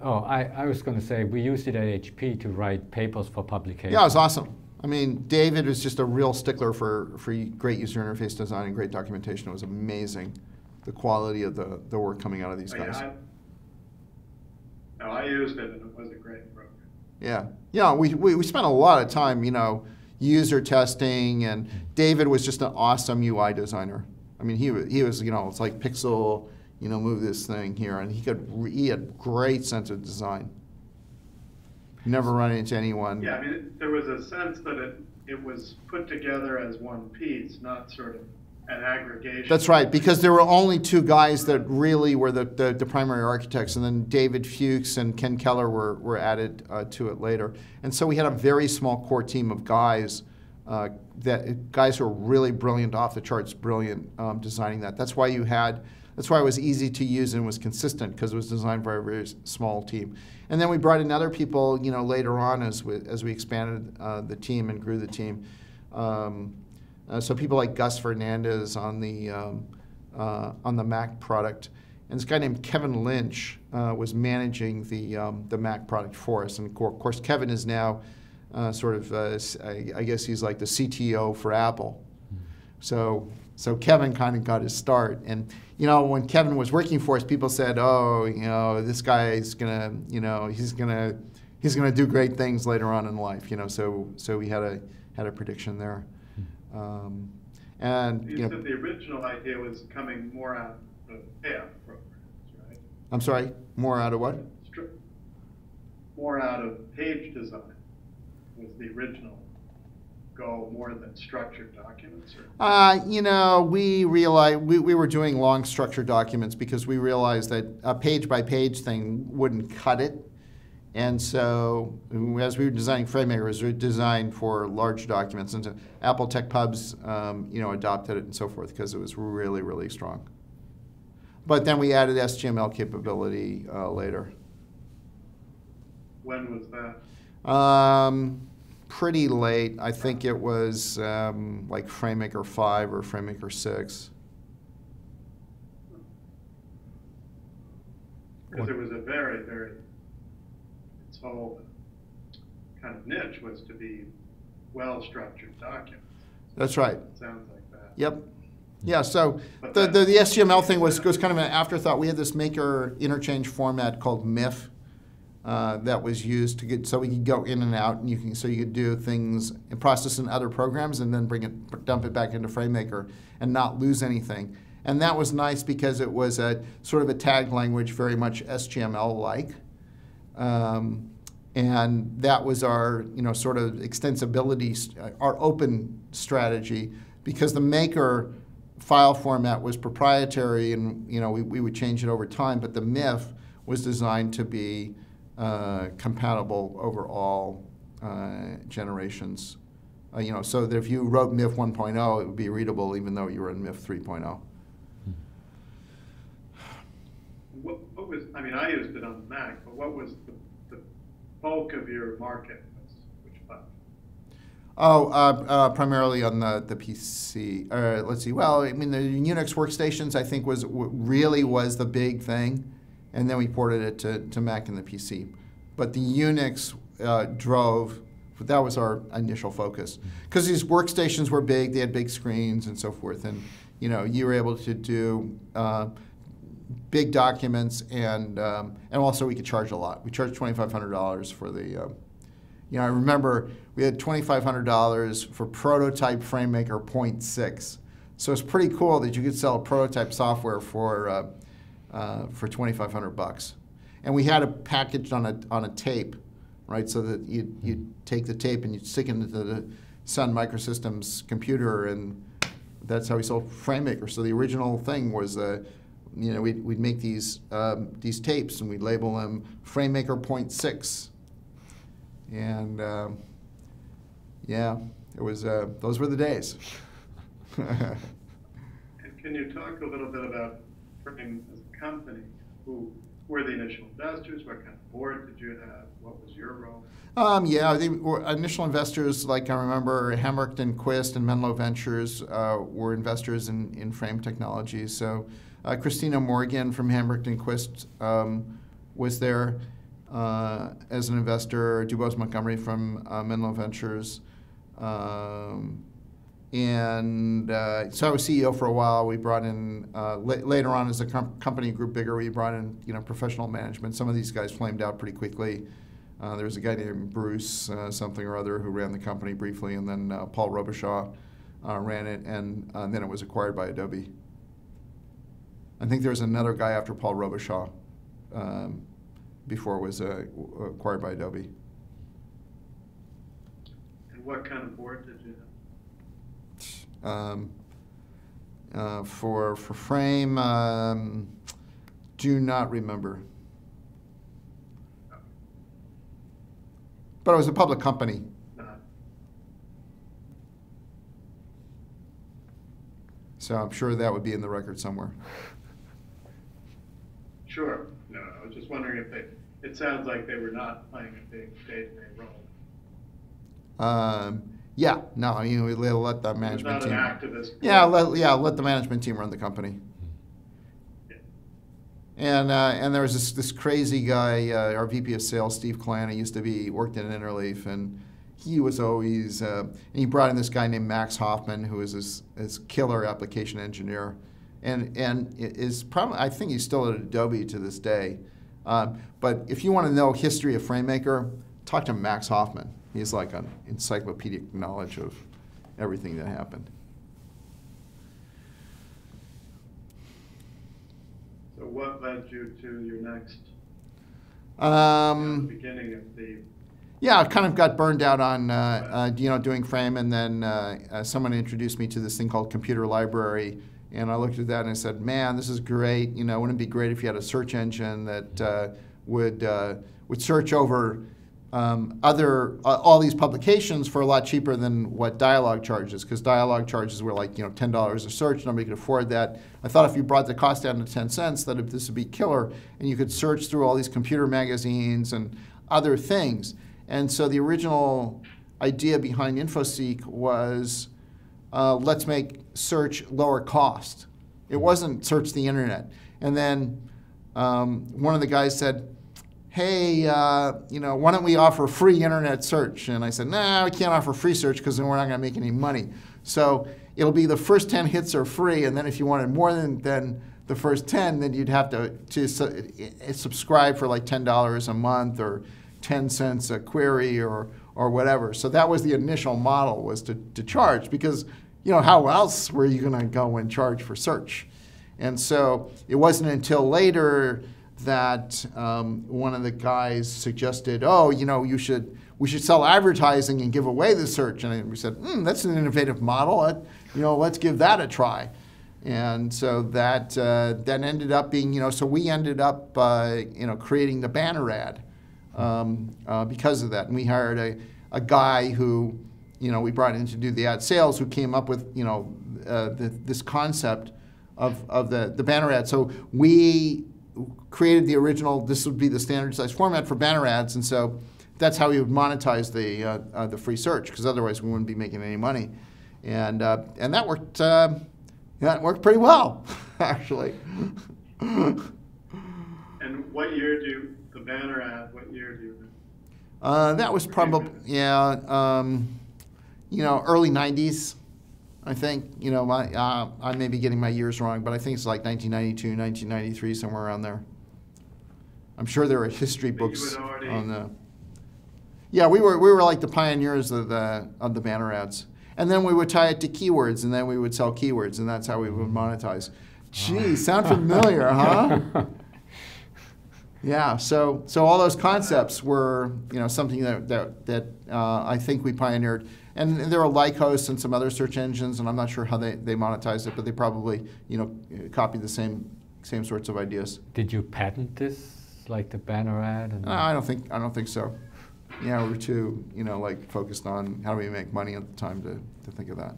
Oh, I, I was going to say we used it at H P to write papers for publication. Yeah, it was awesome. I mean, David was just a real stickler for, for great user interface design and great documentation. It was amazing, the quality of the, the work coming out of these oh, guys. Yeah, I, no, I used it and it was a great program. Yeah, yeah, we, we, we spent a lot of time, you know, user testing, and David was just an awesome U I designer. I mean, he he was, you know, it's like pixel, you know, move this thing here, and he could he had great sense of design. Never run into anyone. Yeah, I mean, it, there was a sense that it it was put together as one piece, not sort of an aggregation. That's right, because there were only two guys that really were the the, the primary architects, and then David Fuchs and Ken Keller were were added uh, to it later. And so we had a very small core team of guys, uh, that guys who were really brilliant, off the charts brilliant, um, designing that. That's why you had, that's why it was easy to use and was consistent, because it was designed by a very small team. And then we brought in other people, you know, later on as we as we expanded uh, the team and grew the team. Um, Uh, so people like Gus Fernandez on the um, uh, on the Mac product, and this guy named Kevin Lynch uh, was managing the um, the Mac product for us. And of course, Kevin is now uh, sort of uh, I guess he's like the C T O for Apple. So so Kevin kind of got his start. And you know, when Kevin was working for us, people said, "Oh, you know, this guy is gonna, you know, he's gonna he's gonna do great things later on in life." You know, so so we had a had a prediction there. Um, and you, you know, said the original idea was coming more out of payout programs, right? I'm sorry, more out of what? More out of page design was the original goal, more than structured documents. Or uh, you know, we realized we, we were doing long structured documents because we realized that a page by page thing wouldn't cut it. And so, as we were designing FrameMaker, it was designed for large documents, and so Apple Tech Pubs, um, you know, adopted it and so forth because it was really, really strong. But then we added S G M L capability uh, later. When was that? Um, pretty late. I think it was um, like FrameMaker five or FrameMaker six. Because it was a very, very whole kind of niche was to be well-structured documents. That's right. Sounds like that. Yep. Yeah, so the, the, the S G M L thing was, was kind of an afterthought. We had this maker interchange format called M I F uh, that was used to get, so we could go in and out, and you can, so you could do things and process in other programs and then bring it, dump it back into FrameMaker and not lose anything. And that was nice because it was a sort of a tag language, very much S G M L-like. Um, and that was our, you know, sort of extensibility, our open strategy, because the maker file format was proprietary, and you know we, we would change it over time, but the M I F was designed to be uh, compatible over all uh, generations. Uh, you know, so that if you wrote MIF one point oh, it would be readable even though you were in MIF three point oh. What, what was, I mean, I used it on the Mac, but what was the, the bulk of your market? Which platform? Oh, uh, uh, primarily on the, the P C. Uh, let's see. Well, I mean, the Unix workstations, I think, was really was the big thing. And then we ported it to, to Mac and the P C. But the Unix uh, drove. But that was our initial focus, because these workstations were big; they had big screens and so forth. And you know, you were able to do uh, big documents, and um, and also we could charge a lot. We charged twenty-five hundred dollars for the. Uh, you know, I remember we had twenty-five hundred dollars for prototype FrameMaker point six. So it's pretty cool that you could sell prototype software for uh, uh, for twenty-five hundred bucks, and we had it packaged on a on a tape. Right, so that you you take the tape and you stick it into the Sun Microsystems computer, and that's how we sold FrameMaker. So the original thing was, uh, you know, we'd, we'd make these um, these tapes and we'd label them FrameMaker point six, and uh, yeah, it was uh, those were the days. And can you talk a little bit about Frame as a company? Who were the initial investors? What kind of board did you have? What was your role? Um, yeah, the initial investors, like I remember, Hambrecht and Quist and Menlo Ventures uh, were investors in, in Frame Technology. So uh, Christina Morgan from Hambrecht and Quist um, was there uh, as an investor. Dubose Montgomery from uh, Menlo Ventures. Um, And uh, so I was C E O for a while. We brought in, uh, la later on as the com company grew bigger, we brought in you know, professional management. Some of these guys flamed out pretty quickly. Uh, there was a guy named Bruce uh, something or other who ran the company briefly, and then uh, Paul Robichaud uh, ran it, and, uh, and then it was acquired by Adobe. I think there was another guy after Paul Robichaud um, before it was uh, acquired by Adobe. And what kind of board did you have? Um, uh, for for Frame, um, do not remember. But it was a public company. So I'm sure that would be in the record somewhere. Sure. No, I was just wondering if they, it sounds like they were not playing a big day-to-day role. Um, Yeah, no, you know, we let the management team. Not an activist. Yeah, let, yeah, let the management team run the company. Yeah. And uh, and there was this, this crazy guy, uh, our V P of Sales, Steve Klein. He used to be worked in Interleaf, and he was always. Uh, and he brought in this guy named Max Hoffman, who is this, this killer application engineer, and and is probably I think he's still at Adobe to this day. Uh, but if you want to know history of FrameMaker, talk to Max Hoffman. He's like an encyclopedic knowledge of everything that happened. So what led you to your next? Um, the beginning of the. Yeah, I kind of got burned out on uh, uh, you know doing Frame, and then uh, uh, someone introduced me to this thing called Computer Library, and I looked at that and I said, "Man, this is great. You know, wouldn't it be great if you had a search engine that uh, would uh, would search over." Um, other uh, all these publications for a lot cheaper than what Dialog charges, because Dialog charges were like you know ten dollars a search. Nobody could afford that. I thought if you brought the cost down to ten cents, that this would be killer, and you could search through all these computer magazines and other things. And so the original idea behind InfoSeek was uh, let's make search lower cost. It wasn't search the internet. And then um, one of the guys said, hey, uh, you know, why don't we offer free internet search? And I said, no, nah, we can't offer free search because then we're not going to make any money. So it'll be the first ten hits are free, and then if you wanted more than, than the first ten, then you'd have to, to su subscribe for like ten dollars a month or ten cents a query or, or whatever. So that was the initial model, was to, to charge, because, you know, how else were you going to go and charge for search? And so it wasn't until later that um, one of the guys suggested, oh, you know, you should, we should sell advertising and give away the search. And we said, hmm, that's an innovative model. Let, you know, let's give that a try. And so that, uh, that ended up being, you know, so we ended up, uh, you know, creating the banner ad um, uh, because of that. And we hired a, a guy who, you know, we brought in to do the ad sales, who came up with, you know, uh, the, this concept of, of the, the banner ad. So we created the original, this would be the standard size format for banner ads, and so that's how we would monetize the, uh, uh, the free search, because otherwise we wouldn't be making any money. And, uh, and that worked, uh, that worked pretty well, actually. And what year do the banner ad, what year do you? Uh, that was probably, yeah, um, you know, early nineties, I think. You know, my, uh, I may be getting my years wrong, but I think it's like nineteen ninety-two, nineteen ninety-three, somewhere around there. I'm sure there are history books on the. Yeah, we were we were like the pioneers of the of the banner ads, and then we would tie it to keywords, and then we would sell keywords, and that's how we would monetize. Gee, sound familiar, huh? Yeah, so so all those concepts were, you know, something that that, that uh, I think we pioneered, and there were Lycos and some other search engines, and I'm not sure how they they monetized it, but they probably, you know, copied the same same sorts of ideas. Did you patent this, like the banner ad? And no, I don't think I don't think so. Yeah, we were too, you know, like focused on how do we make money at the time to to think of that.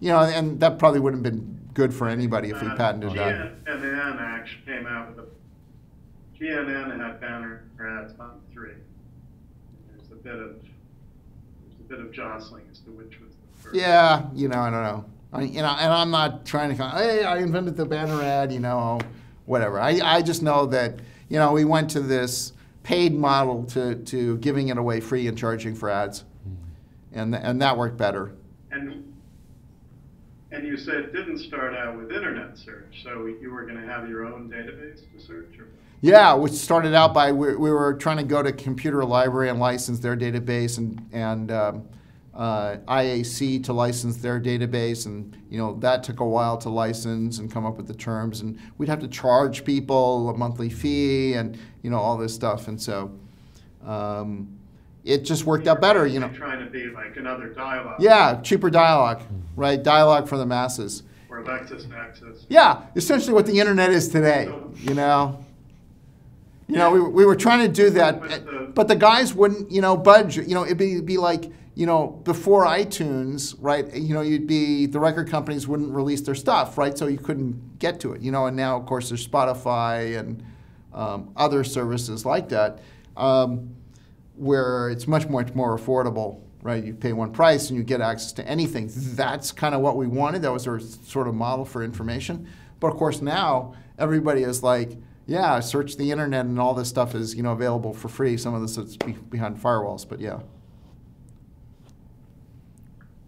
You know, and that probably wouldn't have been good for anybody if we patented that. And then actually came out with a. G N N had banner ads on three. There's a bit of there's a bit of jostling as to which was the first. Yeah, you know, I don't know. I, you know, and I'm not trying to. Hey, I invented the banner ad. You know, whatever. I I just know that, you know, we went to this paid model to to giving it away free and charging for ads, and and that worked better. And and you said it didn't start out with internet search, so you were going to have your own database to search, or? Yeah, which started out by we, we were trying to go to Computer Library and license their database, and and um, uh, I A C to license their database, and you know that took a while to license and come up with the terms, and we'd have to charge people a monthly fee, and you know all this stuff, and so um, it just worked out better, you know. Trying to be like another dialogue. Yeah, cheaper dialogue, right? Dialogue for the masses. Or Lexis and Access. Yeah, essentially what the internet is today, you know. You know, we, we were trying to do that, but the guys wouldn't, you know, budge. You know, it'd be, be like, you know, before iTunes, right, you know, you'd be, the record companies wouldn't release their stuff, right, so you couldn't get to it, you know, and now, of course, there's Spotify and um, other services like that um, where it's much, much more affordable, right? You pay one price and you get access to anything. That's kind of what we wanted. That was our sort of model for information. But, of course, now everybody is like, yeah, search the internet and all this stuff is, you know, available for free. Some of this is be behind firewalls, but yeah.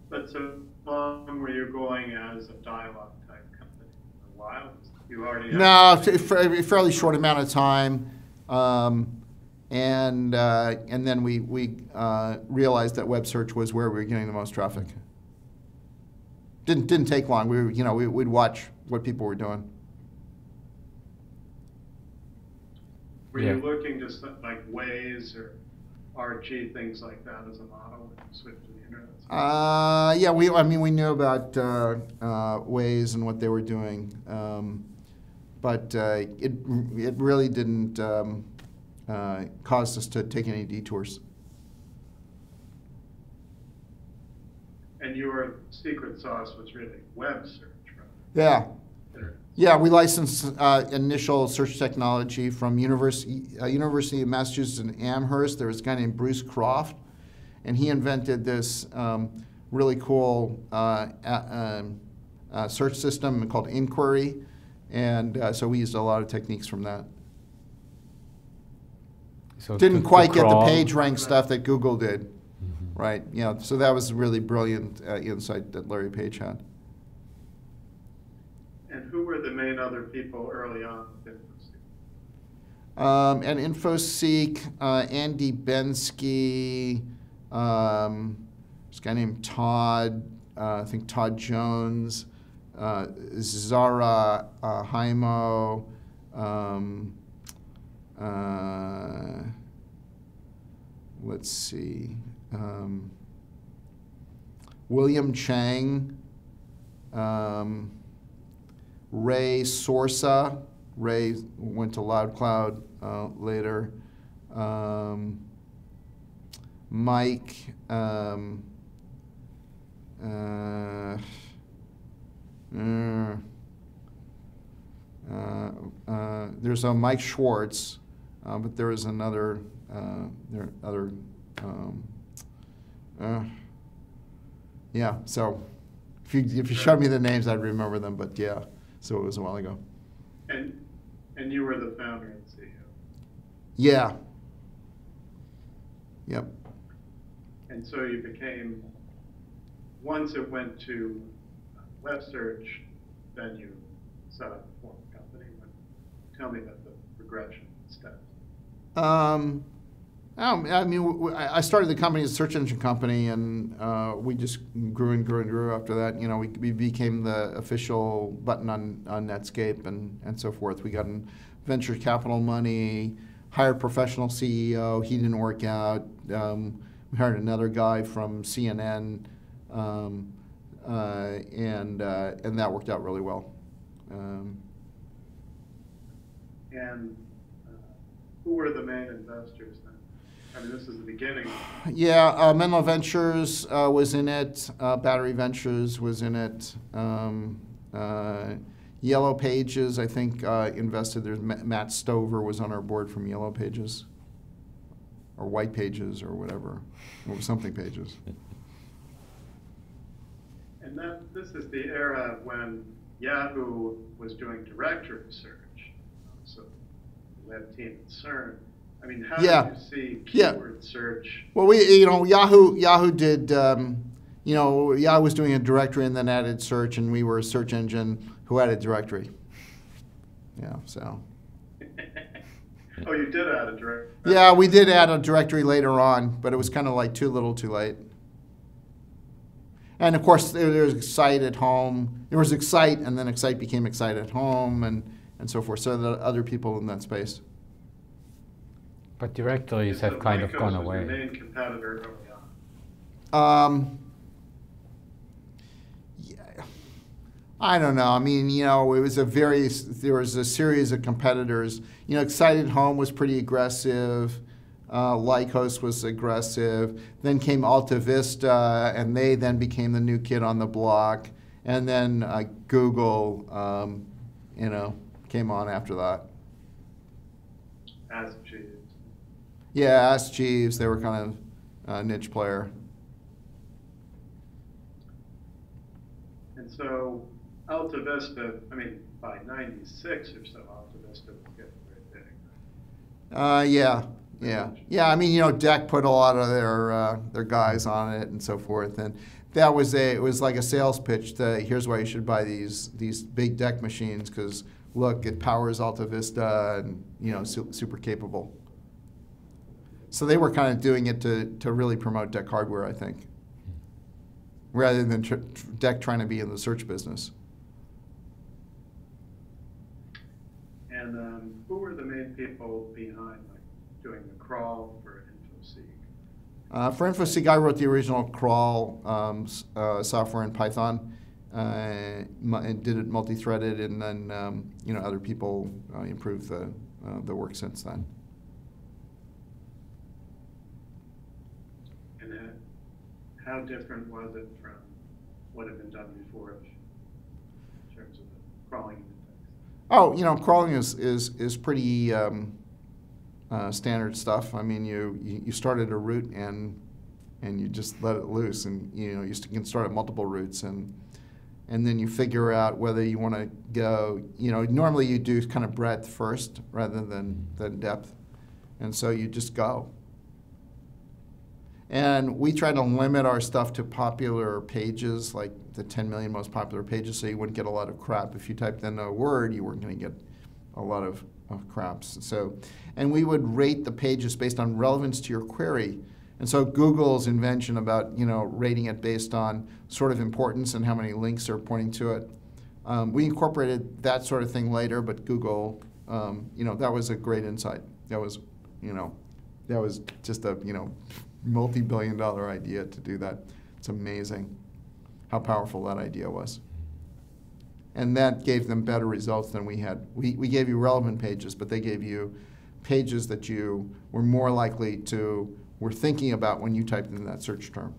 But so long were you going as a dialogue type company for a while? You already no, a fairly short amount of time, um, and uh, and then we we uh, realized that web search was where we were getting the most traffic. Didn't didn't take long. We were, you know we, we'd watch what people were doing. Were yeah. you looking just at like Waze or R G, things like that as a model when you switch to the internet? Uh, yeah, we, I mean, we knew about uh, uh, Waze and what they were doing, um, but uh, it, it really didn't um, uh, cause us to take any detours. And your secret sauce was really web search, right? Yeah. Yeah, we licensed uh, initial search technology from University, uh, University of Massachusetts in Amherst. There was a guy named Bruce Croft, and he invented this um, really cool uh, uh, uh, search system called Inquiry, and uh, so we used a lot of techniques from that. So didn't quite get the PageRank stuff that Google did, mm-hmm. right? You know, so that was a really brilliant uh, insight that Larry Page had. And who were the main other people early on with InfoSeek? Um, and InfoSeek, uh, Andy Bensky, um, this guy named Todd, uh, I think Todd Jones, uh, Zara uh, Haimo, um, Uh, let's see. Um, William Chang, um, Ray Sorsa. Ray went to LoudCloud uh, later. Um, Mike, um, uh, uh, uh, uh, there's a Mike Schwartz, uh, but there is another, uh, there are other, um, uh, yeah. So if you if you showed me the names, I'd remember them. But yeah, so it was a while ago. And and you were the founder and C E O. Yeah. Yep. And so you became, once it went to web search, then you set up a formal company. Tell me about the progression steps. Um, I mean, I started the company as a search engine company, and uh, we just grew and grew and grew after that. You know, we, we became the official button on, on Netscape and, and so forth. We got venture capital money, hired professional C E O. He didn't work out. Um, we hired another guy from C N N, um, uh, and uh, and that worked out really well. Um, and uh, who were the main investors then? I mean, this is the beginning. Yeah, uh, Menlo Ventures uh, was in it. Uh, Battery Ventures was in it. Um, uh, Yellow Pages, I think, uh, invested. There's Matt Stover was on our board from Yellow Pages, or White Pages, or whatever, or something Pages. And that, this is the era when Yahoo was doing directory search. So we had a team at CERN. I mean, how yeah. did you see keyword yeah. search? Well, we, you know, Yahoo, Yahoo did, um, you know, Yahoo was doing a directory and then added search, and we were a search engine who added directory. Yeah, so. Oh, you did add a directory. Yeah, we did add a directory later on, but it was kind of like too little, too late. And of course, there, there was Excite at Home. There was Excite, and then Excite became Excite at Home, and and so forth. So the other people in that space. But directories have kind of gone away. The main competitor early on. Um, yeah, I don't know. I mean, you know, it was a very, there was a series of competitors. You know, Excite at Home was pretty aggressive. Uh, Lycos was aggressive. Then came AltaVista, and they then became the new kid on the block. And then uh, Google, um, you know, came on after that. Ask Jeeves. Yeah, Ask Jeeves. They were kind of a niche player. And so AltaVista, I mean, by ninety-six or so, AltaVista was getting very big. Right? Uh, yeah, yeah. Yeah, I mean, you know, D E C put a lot of their, uh, their guys on it and so forth. And that was a, it was like a sales pitch to, here's why you should buy these, these big D E C machines, because look, it powers AltaVista and, you know, su super capable. So they were kind of doing it to, to really promote D E C hardware, I think, rather than tr D E C trying to be in the search business. And um, who were the main people behind like, doing the crawl for InfoSeek? Uh, for InfoSeek, I wrote the original crawl um, uh, software in Python. Uh, and did it multi-threaded, and then um, you know, other people uh, improved the uh, the work since then. And that, how different was it from what had been done before in terms of the crawling in the text? Oh, you know, crawling is is is pretty um, uh, standard stuff. I mean, you you started a root and and you just let it loose, and you know, you can start at multiple roots and. And then you figure out whether you want to go, you know, normally you do kind of breadth first rather than, than depth. And so you just go. And we try to limit our stuff to popular pages, like the ten million most popular pages, so you wouldn't get a lot of crap. If you typed in a word, you weren't going to get a lot of, of craps. So, and we would rate the pages based on relevance to your query. And so Google's invention about, you know, rating it based on sort of importance and how many links are pointing to it. Um, we incorporated that sort of thing later, but Google, um, you know, that was a great insight that was, you know, that was just a, you know, multi-billion dollar idea to do that. It's amazing how powerful that idea was. And that gave them better results than we had. We, we gave you relevant pages, but they gave you pages that you were more likely to, were thinking about when you typed in that search term.